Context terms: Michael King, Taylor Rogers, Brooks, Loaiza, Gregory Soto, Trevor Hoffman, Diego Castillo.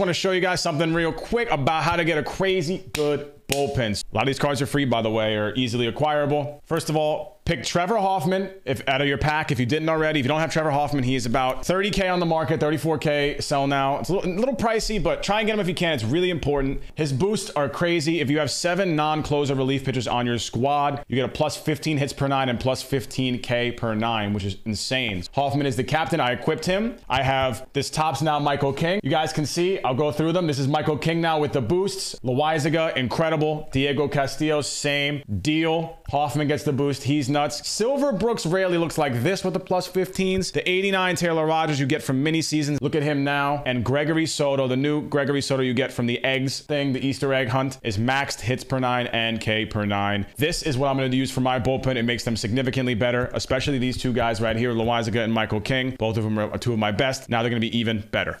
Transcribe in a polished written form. want to show you guys something real quick about how to get a crazy good bullpen. A lot of these cards are free, by the way, or easily acquirable. First of all, pick Trevor Hoffman if out of your pack, if you didn't already. If you don't have Trevor Hoffman, he is about 30K on the market, 34K sell now. It's a little pricey, but try and get him if you can. It's really important. His boosts are crazy. If you have 7 non-closer relief pitchers on your squad, you get a plus 15 hits per 9 and plus 15K per 9, which is insane. Hoffman is the captain. I equipped him. I have this tops now Michael King. You guys can see, I'll go through them. This is Michael King now with the boosts. Loaiza, incredible. Diego Castillo, same deal. Hoffman gets the boost. He's nuts. Silver Brooks rarely looks like this with the plus 15s. The 89 Taylor Rogers you get from mini seasons. Look at him now. And Gregory Soto, the new Gregory Soto you get from the eggs thing, the Easter egg hunt, is maxed hits per 9 and K per 9. This is what I'm going to use for my bullpen. It makes them significantly better, especially these two guys right here, Loaiza and Michael King. Both of them are two of my best. Now they're going to be even better.